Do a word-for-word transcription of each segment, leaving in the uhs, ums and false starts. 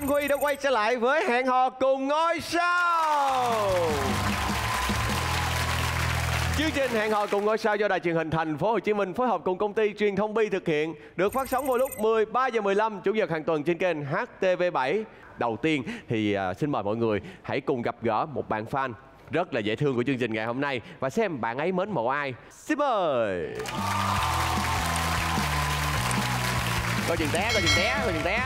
anh Huy đã quay trở lại với Hẹn Hò Cùng Ngôi Sao. Chương trình Hẹn Hò Cùng Ngôi Sao do Đài Truyền hình Thành phố Hồ Chí Minh phối hợp cùng công ty truyền thông Bi thực hiện, được phát sóng vào lúc mười ba giờ mười lăm chủ nhật hàng tuần trên kênh H T V bảy. Đầu tiên thì xin mời mọi người hãy cùng gặp gỡ một bạn fan rất là dễ thương của chương trình ngày hôm nay và xem bạn ấy mến mộ ai. Xin mời. Coi chừng té, coi chừng té, coi chừng té.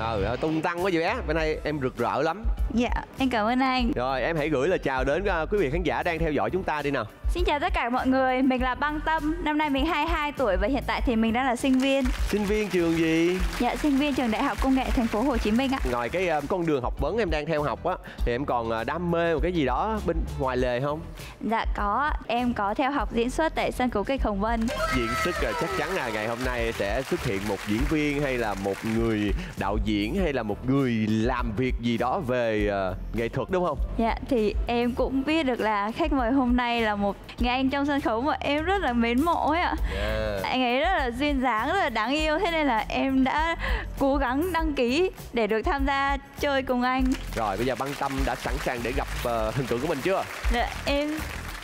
Ờ, tung tăng quá vậy bé. Bên nay em rực rỡ lắm. Dạ, em cảm ơn anh. Rồi, em hãy gửi lời chào đến quý vị khán giả đang theo dõi chúng ta đi nào. Xin chào tất cả mọi người, mình là Băng Tâm. Năm nay mình hai mươi hai tuổi và hiện tại thì mình đang là sinh viên. Sinh viên trường gì? Dạ, sinh viên trường Đại học Công nghệ Thành phố Hồ Chí Minh ạ. Ngoài cái con đường học vấn em đang theo học á, thì em còn đam mê một cái gì đó bên ngoài lề không? Dạ có, em có theo học diễn xuất tại Sân Cửu Kịch Hồng Vân. Diễn xuất chắc chắn là ngày hôm nay sẽ xuất hiện một diễn viên hay là một người đạo diễn hay là một người làm việc gì đó về uh, nghệ thuật đúng không? Dạ, thì em cũng biết được là khách mời hôm nay là một người anh trong sân khấu mà em rất là mến mộ ấy ạ. Yeah. Anh ấy rất là duyên dáng, rất là đáng yêu, thế nên là em đã cố gắng đăng ký để được tham gia chơi cùng anh. Rồi, bây giờ Băng Tâm đã sẵn sàng để gặp uh, hình tượng của mình chưa? Dạ, em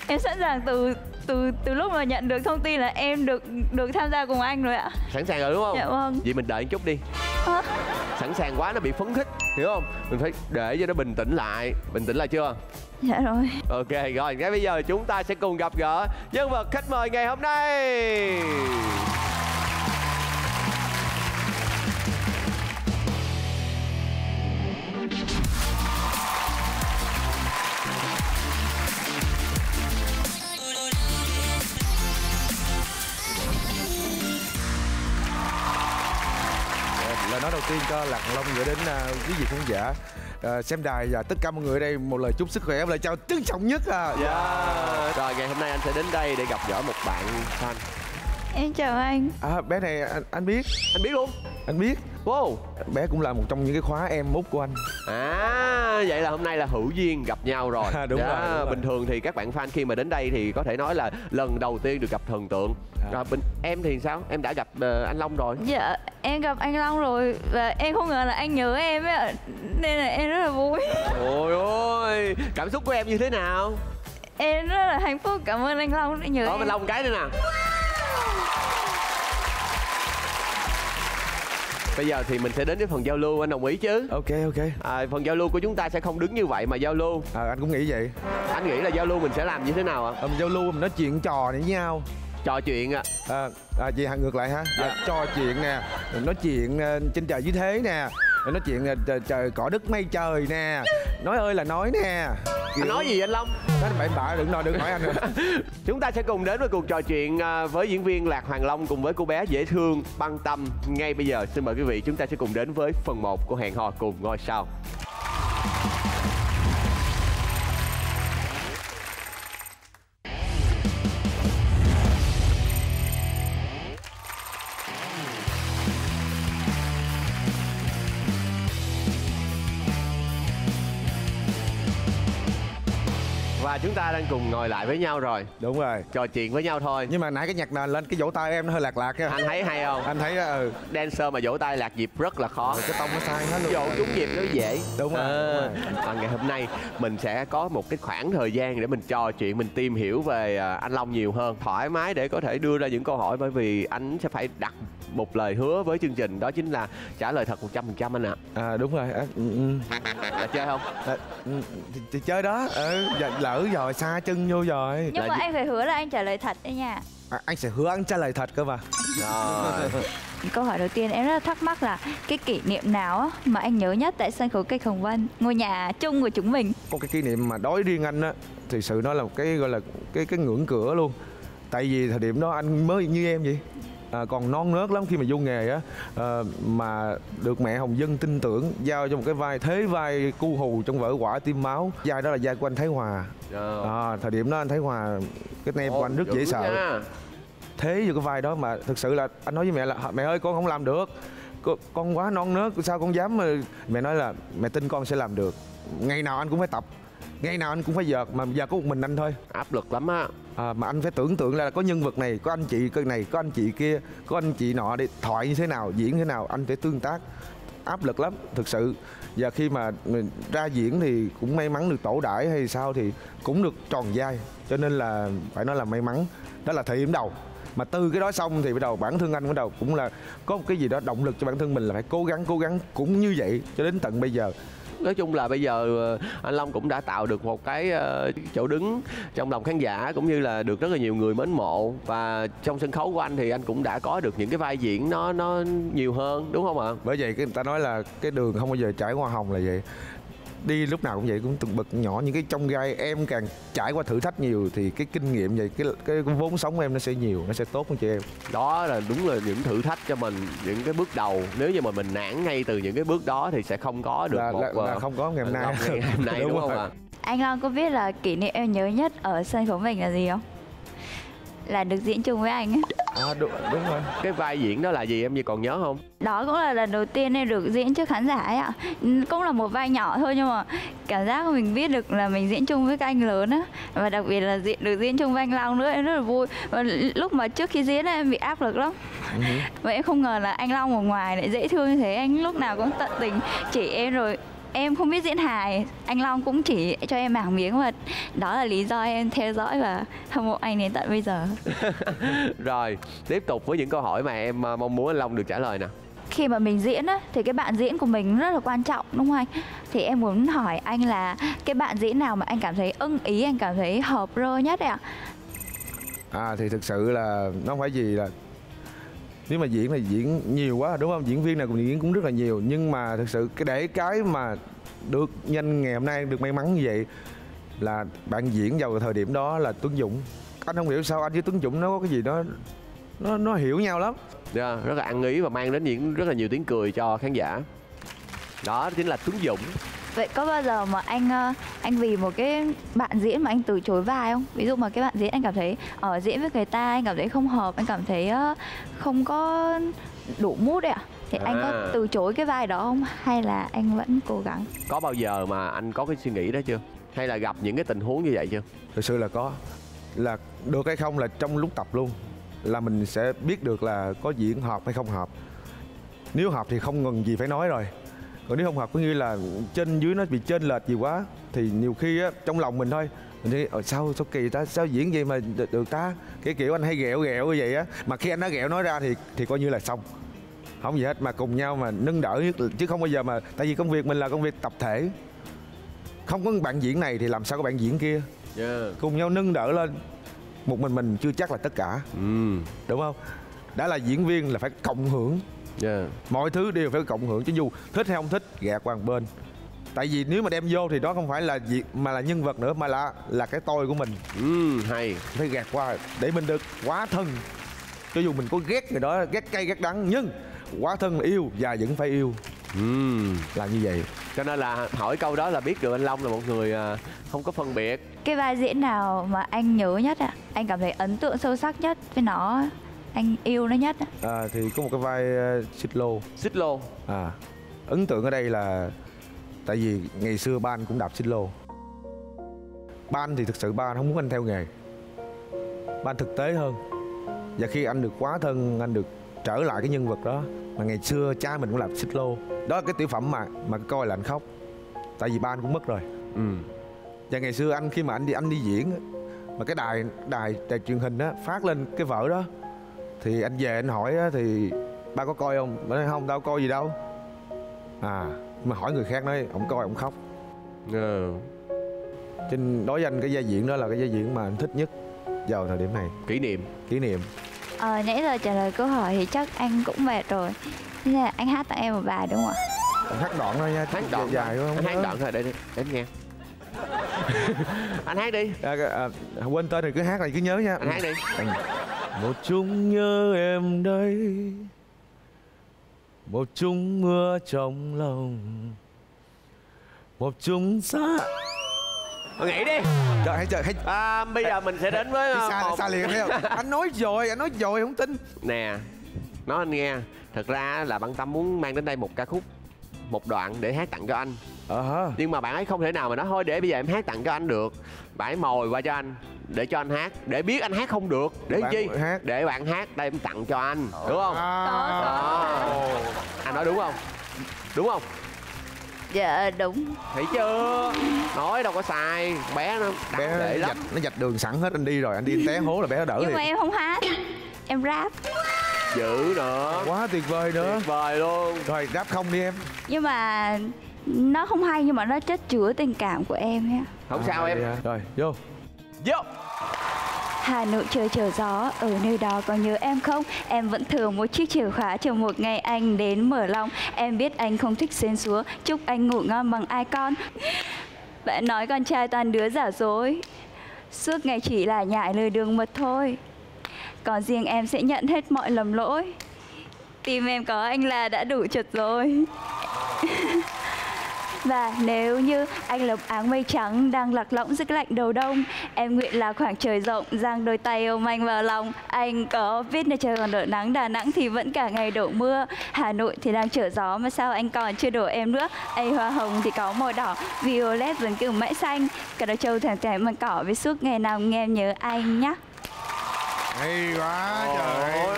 em sẵn sàng từ từ từ lúc mà nhận được thông tin là em được được tham gia cùng anh rồi ạ. Sẵn sàng rồi đúng không? Dạ vâng. Vậy mình đợi một chút đi. À. Sẵn sàng quá nó bị phấn khích, hiểu không? Mình phải để cho nó bình tĩnh lại. Bình tĩnh lại chưa? Dạ rồi. Ok rồi, ngay bây giờ chúng ta sẽ cùng gặp gỡ nhân vật khách mời ngày hôm nay. Nói đầu tiên cho Lạc Long gửi đến quý vị khán giả à, xem đài và tất cả mọi người ở đây một lời chúc sức khỏe và lời chào trân trọng nhất à. Yeah. Rồi ngày hôm nay anh sẽ đến đây để gặp gỡ một bạn fan. Em chào anh. À, bé này anh, anh biết. Anh biết luôn. Anh biết. Wow. Bé cũng là một trong những cái khóa em mốt của anh. À, vậy là hôm nay là hữu duyên gặp nhau rồi. À, đúng, dạ, rồi, đúng rồi. Bình thường thì các bạn fan khi mà đến đây thì có thể nói là lần đầu tiên được gặp thần tượng. À. Rồi bình, em thì sao? Em đã gặp uh, anh Long rồi. Dạ, em gặp anh Long rồi và em không ngờ là anh nhớ em ấy, nên là em rất là vui. Ôi ôi, cảm xúc của em như thế nào? Em rất là hạnh phúc, cảm ơn anh Long đã nhớ em. Cảm ơn anh Long cái nữa nè. Bây giờ thì mình sẽ đến với phần giao lưu, anh đồng ý chứ? Ok ok. À, phần giao lưu của chúng ta sẽ không đứng như vậy mà giao lưu. À, anh cũng nghĩ vậy. Anh nghĩ là giao lưu mình sẽ làm như thế nào ạ? À? À, mình giao lưu mình nói chuyện trò với nhau. Trò chuyện ạ. À. À, à, vậy ngược lại hả? À, à. Trò chuyện nè, nói chuyện trên trời dưới thế nè, nói chuyện trời, trời cỏ đất mây trời nè, nói ơi là nói nè. Kiểu... Anh nói gì vậy anh Long? Nói bậy bạ, đừng nói, đừng hỏi anh nữa. Chúng ta sẽ cùng đến với cuộc trò chuyện với diễn viên Lạc Hoàng Long cùng với cô bé dễ thương Băng Tâm. Ngay bây giờ xin mời quý vị chúng ta sẽ cùng đến với phần một của Hẹn Hò Cùng Ngôi Sao. Chúng ta đang cùng ngồi lại với nhau rồi. Đúng rồi. Trò chuyện với nhau thôi. Nhưng mà nãy cái nhạc nền lên cái vỗ tay em nó hơi lạc lạc á. Anh thấy hay không? Anh thấy ừ. Dancer mà vỗ tay lạc nhịp rất là khó. Ừ, cái tông nó sai hết luôn. Vỗ trúng nhịp nó dễ. Đúng rồi. À, còn ngày hôm nay mình sẽ có một cái khoảng thời gian để mình trò chuyện, mình tìm hiểu về anh Long nhiều hơn. Thoải mái để có thể đưa ra những câu hỏi bởi vì anh sẽ phải đặt một lời hứa với chương trình, đó chính là trả lời thật một trăm phần trăm anh ạ. À. À đúng rồi. À, à, chơi không? À, chơi đó. Ừ, lỡ rồi xa chân vô rồi. Nhưng là... mà anh phải hứa là anh trả lời thật đấy nha. À, anh sẽ hứa anh trả lời thật cơ mà. Rồi. Câu hỏi đầu tiên em rất là thắc mắc là cái kỷ niệm nào mà anh nhớ nhất tại sân khấu kịch Hồng Vân, ngôi nhà chung của chúng mình? Có cái kỷ niệm mà đối riêng anh á, thì sự nó là một cái gọi là cái cái ngưỡng cửa luôn. Tại vì thời điểm đó anh mới như em vậy. À, còn non nớt lắm khi mà vô nghề á, à, mà được mẹ Hồng Dân tin tưởng giao cho một cái vai thế vai cu hù trong Vỡ Quả Tim Máu. Vai đó là vai của anh Thái Hòa. À, thời điểm đó anh Thái Hòa cái nem của anh rất dễ sợ nha. Thế vô cái vai đó mà thực sự là anh nói với mẹ là mẹ ơi con không làm được, con, con quá non nớt sao con dám. Mẹ nói là mẹ tin con sẽ làm được, ngày nào anh cũng phải tập, ngày nào anh cũng phải vợt, mà giờ có một mình anh thôi. Áp lực lắm á. À, mà anh phải tưởng tượng là có nhân vật này, có anh chị cơ này, có anh chị kia, có anh chị nọ để thoại như thế nào, diễn như thế nào, anh phải tương tác. áp lực lắm thực sự. Và khi mà mình ra diễn thì cũng may mắn được tổ đãi hay sao thì cũng được tròn vai, cho nên là phải nói là may mắn. Đó là thời điểm đầu, mà từ cái đó xong thì bắt đầu bản thân anh bắt đầu cũng là có một cái gì đó động lực cho bản thân mình là phải cố gắng cố gắng cũng như vậy cho đến tận bây giờ. Nói chung là bây giờ anh Long cũng đã tạo được một cái chỗ đứng trong lòng khán giả cũng như là được rất là nhiều người mến mộ, và trong sân khấu của anh thì anh cũng đã có được những cái vai diễn nó nó nhiều hơn, đúng không ạ? Bởi vậy người ta nói là cái đường không bao giờ trải qua hồng là vậy, đi lúc nào cũng vậy, cũng từng bậc nhỏ những cái trong gai em càng trải qua thử thách nhiều thì cái kinh nghiệm vậy, cái cái vốn sống của em nó sẽ nhiều, nó sẽ tốt hơn chị em. Đó là đúng là những thử thách cho mình, những cái bước đầu nếu như mà mình nản ngay từ những cái bước đó thì sẽ không có được là, một là, là không có ngày hôm nay, ngày hôm nay đúng, đúng không ạ? Anh Long có biết là kỷ niệm em nhớ nhất ở sân khấu mình là gì không? Là được diễn chung với anh ấy. À, đúng, đúng rồi. Cái vai diễn đó là gì em như còn nhớ không? Đó cũng là lần đầu tiên em được diễn trước khán giả ấy ạ. Cũng là một vai nhỏ thôi nhưng mà cảm giác mình biết được là mình diễn chung với các anh lớn á. Và đặc biệt là diễn, được diễn chung với anh Long nữa, em rất là vui. Và lúc mà trước khi diễn em bị áp lực lắm. Ừ. Và em không ngờ là anh Long ở ngoài lại dễ thương như thế. Anh lúc nào cũng tận tình chỉ em, rồi em không biết diễn hài, anh Long cũng chỉ cho em mảng miếng, và đó là lý do em theo dõi và hâm mộ anh đến tận bây giờ. Rồi, tiếp tục với những câu hỏi mà em mong muốn anh Long được trả lời nè. Khi mà mình diễn á, thì cái bạn diễn của mình rất là quan trọng, đúng không anh? Thì em muốn hỏi anh là cái bạn diễn nào mà anh cảm thấy ưng ý, anh cảm thấy hợp rơ nhất ạ? À thì thực sự là nó không phải gì là nếu mà diễn là diễn nhiều quá đúng không, diễn viên nào cũng diễn cũng rất là nhiều, nhưng mà thực sự cái để cái mà được nhanh ngày hôm nay được may mắn như vậy là bạn diễn vào thời điểm đó là Tuấn Dũng. Anh không hiểu sao anh với Tuấn Dũng nó có cái gì đó nó nó hiểu nhau lắm. Yeah, rất là ăn ý và mang đến những rất là nhiều tiếng cười cho khán giả, đó chính là Tuấn Dũng. Vậy có bao giờ mà anh anh vì một cái bạn diễn mà anh từ chối vai không? Ví dụ mà cái bạn diễn anh cảm thấy ở diễn với người ta anh cảm thấy không hợp, anh cảm thấy không có đủ mút đấy ạ. Thì à. anh có từ chối cái vai đó không? Hay là anh vẫn cố gắng? Có bao giờ mà anh có cái suy nghĩ đó chưa? Hay là gặp những cái tình huống như vậy chưa? Thực sự là có. Là được hay không là trong lúc tập luôn. Là mình sẽ biết được là có diễn hợp hay không hợp. Nếu hợp thì không ngừng gì phải nói rồi. Còn nếu không hợp có nghĩa là trên dưới nó bị chênh lệch gì quá thì nhiều khi á, trong lòng mình thôi mình nghĩ ờ sao sao kỳ ta, sao diễn vậy mà được, được ta, cái kiểu anh hay ghẹo ghẹo như vậy á, mà khi anh đã ghẹo nói ra thì thì coi như là xong, không gì hết, mà cùng nhau mà nâng đỡ chứ không bao giờ mà, tại vì công việc mình là công việc tập thể, không có bạn diễn này thì làm sao có bạn diễn kia, yeah. Cùng nhau nâng đỡ lên, một mình mình chưa chắc là tất cả, mm. Đúng không? Đã là diễn viên là phải cộng hưởng. Yeah. Mọi thứ đều phải cộng hưởng chứ dù thích hay không thích gạt qua một bên. Tại vì nếu mà đem vô thì đó không phải là gì mà là nhân vật nữa mà là là cái tôi của mình. Ừ, hay. Phải gạt qua để mình được quá thân. Cho dù mình có ghét người đó, ghét cay ghét đắng nhưng quá thân là yêu và vẫn phải yêu. Ừ, là như vậy. Cho nên là hỏi câu đó là biết được anh Long là một người không có phân biệt. Cái vai diễn nào mà anh nhớ nhất ạ? À? Anh cảm thấy ấn tượng sâu sắc nhất với nó? Anh yêu nó nhất à? Thì có một cái vai uh, xích lô. Xích lô à, ấn tượng ở đây là tại vì ngày xưa ba anh cũng đạp xích lô. Ba anh thì thực sự ba anh không muốn anh theo nghề, ba anh thực tế hơn. Và khi anh được quá thân, anh được trở lại cái nhân vật đó. Mà ngày xưa cha mình cũng đạp xích lô, đó là cái tiểu phẩm mà mà coi là anh khóc, tại vì ba anh cũng mất rồi. Ừ. Và ngày xưa anh khi mà anh đi anh đi diễn mà cái đài đài đài truyền hình á phát lên cái vở đó thì anh về anh hỏi thì ba có coi không? Bà nói không, tao coi gì đâu. À, mà hỏi người khác nói ông coi ông khóc. Ừ. Trên đối với anh cái vai diễn đó là cái vai diễn mà anh thích nhất vào thời điểm này. Kỷ niệm. Kỷ niệm. Ờ, nãy giờ trả lời câu hỏi thì chắc anh cũng mệt rồi. Thế là anh hát tặng em một bài đúng không ạ? Anh hát đoạn thôi nha. Hát đoạn dài không? Anh hát đoạn thôi, để đi, để nghe. Anh hát đi. À, à, quên tên thì cứ hát, là cứ nhớ nha. Anh hát đi. Một chung nhớ em đây, một chung mưa trong lòng, một chung xa. Nghỉ đi. Trời, hãy chờ, hãy... À, bây giờ mình sẽ đến với xa, một... xa liền theo. Anh nói rồi, anh nói rồi, không tin. Nè, nói anh nghe. Thật ra là Băng Tâm muốn mang đến đây một ca khúc, một đoạn để hát tặng cho anh. Uh-huh. Nhưng mà bạn ấy không thể nào mà nói thôi để bây giờ em hát tặng cho anh được. Bạn ấy mồi qua cho anh để cho anh hát, để biết anh hát không được, để bạn chi hát. Để bạn hát đây em tặng cho anh, đúng không? À. Đó. Đó. Anh nói đúng không? đúng không? Dạ đúng. Thấy chưa, nói đâu có sai. Bé nó bé để lắm. Dạch, nó dạch đường sẵn hết, anh đi rồi anh đi té hố là bé nó đỡ. Nhưng thì... mà em không hát, em rap. Dữ nữa, quá tuyệt vời nữa, tuyệt vời luôn. Rồi rap không đi em. Nhưng mà nó không hay, nhưng mà nó chất chứa tình cảm của em ấy. Không à, sao em à. Rồi vô vô. Hà Nội trời trở gió, ở nơi đó có nhớ em không? Em vẫn thừa một chiếc chìa khóa chờ một ngày anh đến mở lòng. Em biết anh không thích xến xúa, chúc anh ngủ ngon bằng ai con. Bạn nói con trai toàn đứa giả dối, suốt ngày chỉ là nhại lời đường mật thôi. Còn riêng em sẽ nhận hết mọi lầm lỗi. Tim em có anh là đã đủ trượt rồi. Và nếu như anh là áng mây trắng đang lạc lõng dưới lạnh đầu đông, em nguyện là khoảng trời rộng, giang đôi tay ôm anh vào lòng. Anh có biết là trời còn đổ nắng, Đà Nẵng thì vẫn cả ngày đổ mưa. Hà Nội thì đang trở gió mà sao anh còn chưa đổ em nữa. Ây hoa hồng thì có màu đỏ, violet vẫn cứ mãi xanh. Cả đầu trâu thẳng thẳng bằng cỏ với suốt ngày nào nghe em nhớ anh nhá. Hay quá trời ơi.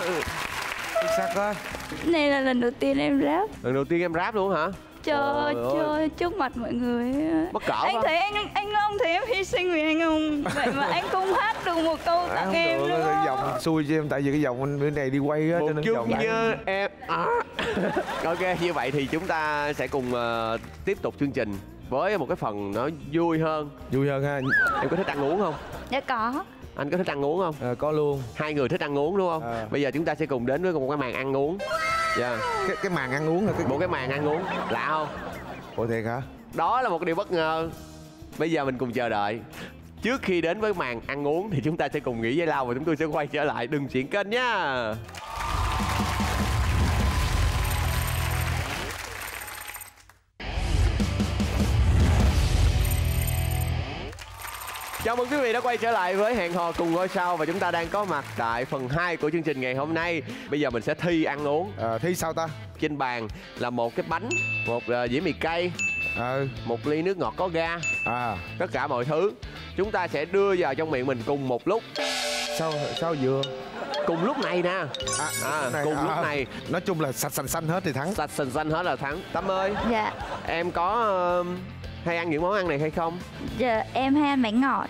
Sắc quá. Này là lần đầu tiên em rap. Lần đầu tiên em rap luôn hả? Trời ơi, trước mặt mọi người bất cỡ. Anh thấy anh anh không thấy em hy sinh vì anh không? Vậy mà anh cũng hát được một câu tặng em luôn. Dòng xui cho em, tại vì cái dòng bên này đi quay á cho nên dòng như em. Ok, như vậy thì chúng ta sẽ cùng tiếp tục chương trình với một cái phần nó vui hơn. Vui hơn ha. Em có thích ăn uống không? Dạ có. Anh có thích ăn uống không? À, có luôn. Hai người thích ăn uống đúng không? À. Bây giờ chúng ta sẽ cùng đến với một cái màn ăn uống. Yeah. Cái, cái màn ăn uống là cái... Một cái màn ăn uống. Lạ không? Ủa thiệt hả? Đó là một điều bất ngờ. Bây giờ mình cùng chờ đợi. Trước khi đến với màn ăn uống thì chúng ta sẽ cùng nghỉ giải lao và chúng tôi sẽ quay trở lại. Đừng chuyển kênh nha. Chào mừng quý vị đã quay trở lại với Hẹn Hò Cùng Ngôi Sao. Và chúng ta đang có mặt tại phần hai của chương trình ngày hôm nay. Bây giờ mình sẽ thi ăn uống. À, thi sao ta? Trên bàn là một cái bánh, một uh, dĩa mì cay, à. một ly nước ngọt có ga, à. tất cả mọi thứ chúng ta sẽ đưa vào trong miệng mình cùng một lúc. Sao sao vừa? Cùng lúc này nè. À, à, này, cùng à, lúc à. này. Nói chung là sạch sành xanh hết thì thắng. Sạch sành xanh hết là thắng. Tâm ơi. Dạ. Em có... Uh, hay ăn những món ăn này hay không? Dạ, em hay ăn bánh ngọt,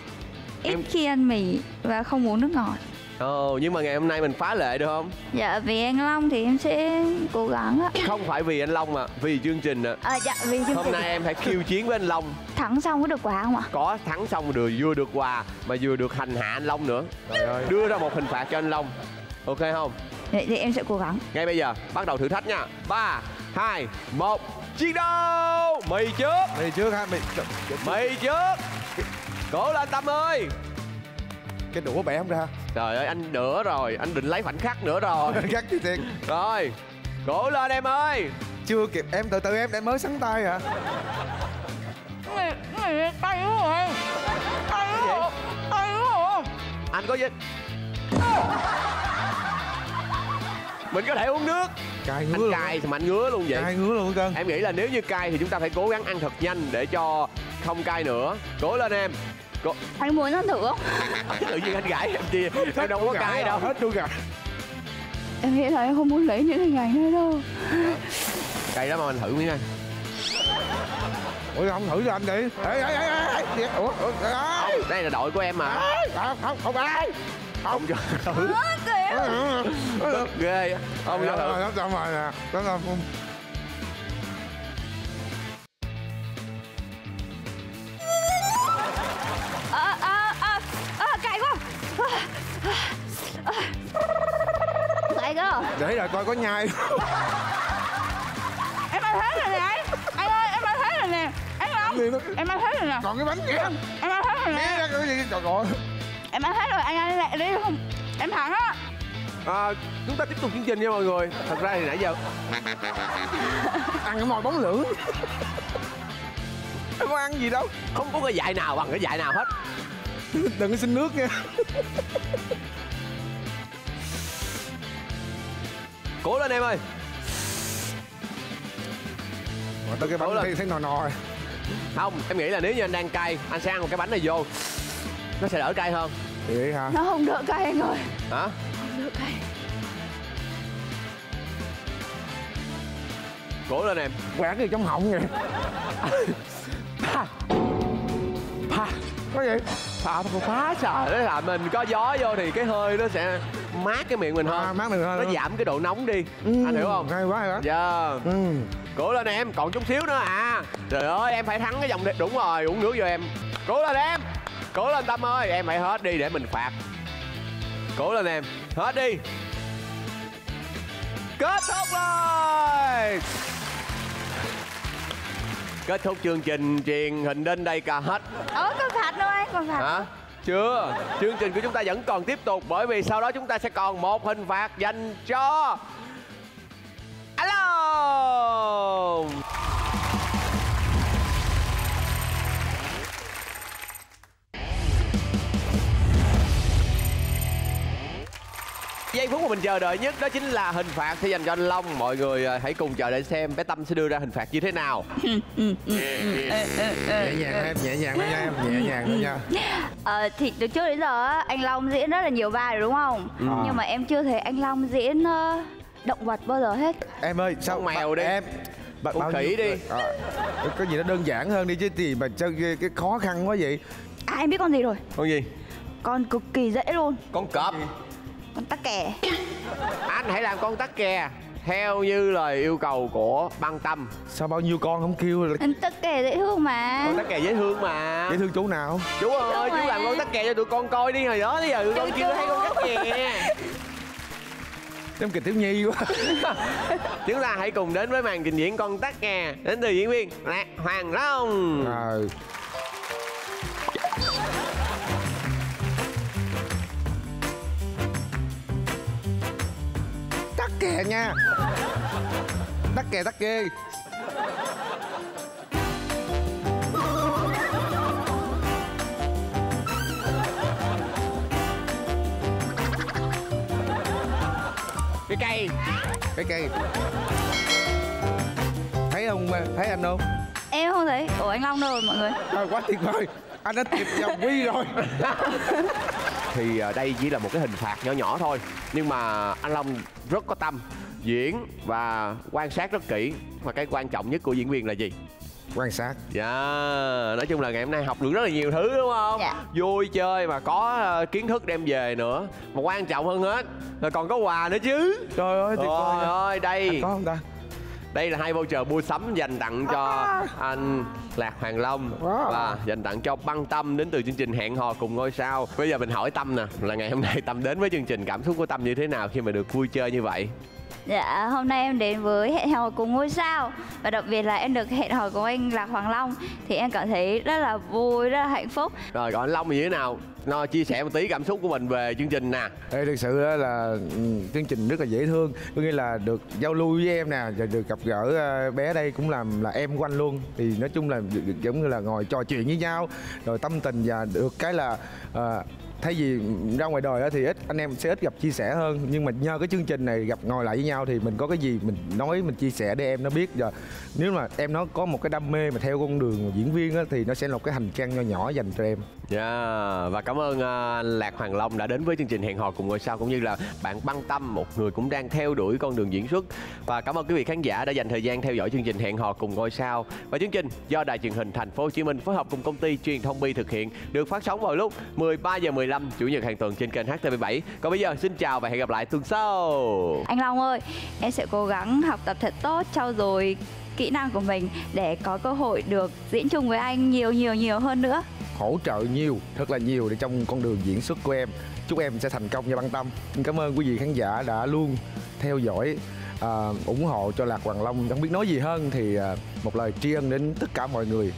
ít em... khi ăn mì và không uống nước ngọt. Ồ, oh, nhưng mà ngày hôm nay mình phá lệ được không? Dạ, vì anh Long thì em sẽ cố gắng á. Không phải vì anh Long mà vì chương trình ạ. À. À, dạ, vì chương hôm trình. Hôm nay em phải khiêu chiến với anh Long. Thắng xong có được quà không ạ? Có, thắng xong được, vừa được quà mà vừa được hành hạ anh Long nữa. Trời ơi. Đưa ra một hình phạt cho anh Long. Ok không? Vậy thì em sẽ cố gắng. Ngay bây giờ, bắt đầu thử thách nha. ba, hai, một. Chiến đấu. Mì trước. Mì trước ha. Mì, mì trước. Cố lên Tâm ơi. Cái đũa bẻ không ra. Trời ơi anh nữa rồi. Anh định lấy khoảnh khắc nữa rồi. Khoảnh khắc chứ thiệt. Rồi. Cố lên em ơi. Chưa kịp em, từ từ em, em mới sắn tay hả? Mì, mì tay đúng rồi. Tay đúng rồi. Tay đúng rồi. Anh có gì? Mình có thể uống nước. Cài ngứa. Anh luôn cài mà anh ngứa luôn vậy. Cài ngứa luôn cơn. Em nghĩ là nếu như cay thì chúng ta phải cố gắng ăn thật nhanh để cho không cay nữa. Cố lên em. Cố... Anh muốn ăn thử không? Tự nhiên anh gãi em kia. Em đâu có cay đâu. Hết luôn rồi. Em nghĩ là em không muốn lấy những hình ảnh nữa đâu. Cay lắm mà anh thử miếng anh. Ủa không thử cho anh đi. Ê, ê, ê, ê. Ủa, ủa, ê. Đây là đội của em mà. Ê, không, không, không ai. Không cho thử. Tức ghê. Không cho thử. Lắm xong rồi nè. Lắm xong. Ờ, ờ, ờ. Ờ, cay quá. Cay cơ. Để rồi coi có nhai. Em ăn hết rồi nè. Anh ơi, em ăn hết rồi nè. Anh không? Em ăn hết rồi nè. Còn cái bánh kia. Em ăn hết rồi nè. Cái gì? Trời ơi. Em ăn hết rồi, anh ăn lại đi không? Em thắng á. À, chúng ta tiếp tục chương trình nha mọi người. Thật ra thì nãy giờ ăn cái mồi bóng lưỡng. Em có ăn gì đâu. Không có cái dạy nào bằng cái dạy nào hết. Đừng có xin nước nha. Cố lên em ơi. Mà tới cái bánh này thấy nò nò. Không, em nghĩ là nếu như anh đang cay, anh sẽ ăn một cái bánh này vô, nó sẽ đỡ cay hơn. Vậy hả? Nó không đỡ cay anh ơi. Hả? Không đỡ cay. Cố lên em. Quẹt gì trong họng vậy? Phá. Phá. Có gì? Phá mà phá trời. Đấy là mình có gió vô thì cái hơi nó sẽ mát cái miệng mình hơn. À, mát được hơn. Nó hơn. Giảm cái độ nóng đi. Ừ, anh hiểu không? Hay quá, hay quá. Dạ. Yeah. Ừ. Cố lên em, còn chút xíu nữa à. Trời ơi, em phải thắng cái vòng đi. Đúng rồi, uống nước vô em. Cố lên em. Cố lên Tâm ơi, em hãy hết đi để mình phạt. Cố lên em, hết đi. Kết thúc rồi. Kết thúc chương trình truyền hình đến đây cả hết. Ủa còn phạt đâu anh, còn phạt hả? Chưa, chương trình của chúng ta vẫn còn tiếp tục. Bởi vì sau đó chúng ta sẽ còn một hình phạt dành cho Alo. Giây phút mà mình chờ đợi nhất đó chính là hình phạt sẽ dành cho anh Long. Mọi người hãy cùng chờ để xem bé Tâm sẽ đưa ra hình phạt như thế nào. Nhẹ nhàng em, nhẹ nhàng nha em, nhẹ nhàng nha. Ờ thì từ trước đến giờ anh Long diễn rất là nhiều vai rồi đúng không? Ừ. Nhưng mà em chưa thấy anh Long diễn động vật bao giờ hết. Em ơi, sao mèo đi em. Bà, bao khỉ đi. À, có gì nó đơn giản hơn đi chứ thì mà sao cái khó khăn quá vậy? À em biết con gì rồi. Con gì? Con cực kỳ dễ luôn. Con cọp. Con tắc kè. Anh hãy làm con tắc kè theo như lời yêu cầu của Băng Tâm. Sao bao nhiêu con không kêu là... Anh tắc kè dễ thương mà. Con tắc kè dễ thương mà. Dễ thương chú nào? Chú ơi, chú làm con tắc kè cho tụi con coi đi. Hồi đó bây giờ tụi con kêu thấy con tắc kè. Em kịch thiếu nhi quá. Chúng ta hãy cùng đến với màn trình diễn con tắc kè đến từ diễn viên Lạc Hoàng Long. À. Tắc kè nha. Tắc kè tắc kê. Cái cây. Cái cây. Thấy không? Thấy anh không? Em không thấy. Ủa anh Long đâu rồi mọi người? Thôi quá tuyệt vời. Anh đã kịp dòng Huy rồi. Thì đây chỉ là một cái hình phạt nhỏ nhỏ thôi. Nhưng mà anh Long rất có tâm diễn và quan sát rất kỹ. Và cái quan trọng nhất của diễn viên là gì? Quan sát. Dạ, yeah. Nói chung là ngày hôm nay học được rất là nhiều thứ đúng không? Yeah. Vui chơi mà có kiến thức đem về nữa. Mà quan trọng hơn hết là còn có quà nữa chứ. Trời ơi, tuyệt vời ơi, đây à, có không ta? Đây là hai voucher mua sắm dành tặng cho à. anh Lạc Hoàng Long wow. và dành tặng cho Băng Tâm đến từ chương trình Hẹn Hò Cùng Ngôi Sao. Bây giờ mình hỏi Tâm nè, là ngày hôm nay Tâm đến với chương trình, cảm xúc của Tâm như thế nào khi mà được vui chơi như vậy? Dạ, hôm nay em đến với Hẹn Hò Cùng Ngôi Sao và đặc biệt là em được hẹn hò cùng anh Lạc Hoàng Long thì em cảm thấy rất là vui, rất là hạnh phúc. Rồi còn anh Long như thế nào? Nó chia sẻ một tí cảm xúc của mình về chương trình nè. Ê, thực sự là chương trình rất là dễ thương, có nghĩa là được giao lưu với em nè, rồi được gặp gỡ bé đây cũng làm là em của anh luôn. Thì nói chung là giống như là ngồi trò chuyện với nhau, rồi tâm tình và được cái là à, thay vì ra ngoài đời thì ít anh em sẽ ít gặp chia sẻ hơn, nhưng mà nhờ cái chương trình này gặp ngồi lại với nhau thì mình có cái gì mình nói mình chia sẻ để em nó biết. Rồi nếu mà em nó có một cái đam mê mà theo con đường diễn viên á, thì nó sẽ là một cái hành trang nho nhỏ dành cho em. Yeah, và cảm ơn uh, Lạc Hoàng Long đã đến với chương trình Hẹn Hò Cùng Ngôi Sao cũng như là bạn Băng Tâm, một người cũng đang theo đuổi con đường diễn xuất. Và cảm ơn quý vị khán giả đã dành thời gian theo dõi chương trình Hẹn Hò Cùng Ngôi Sao. Và chương trình do Đài Truyền hình Thành phố Hồ Chí Minh phối hợp cùng công ty truyền thông bê e e thực hiện, được phát sóng vào lúc mười ba giờ mười lăm chủ nhật hàng tuần trên kênh H T V bảy. Còn bây giờ xin chào và hẹn gặp lại tuần sau. Anh Long ơi, em sẽ cố gắng học tập thật tốt, trau dồi kỹ năng của mình để có cơ hội được diễn chung với anh nhiều nhiều nhiều hơn nữa. Hỗ trợ nhiều, thật là nhiều để trong con đường diễn xuất của em. Chúc em sẽ thành công nha Băng Tâm. Cảm ơn quý vị khán giả đã luôn theo dõi, uh, ủng hộ cho Lạc Hoàng Long. Không biết nói gì hơn thì uh, một lời tri ân đến tất cả mọi người.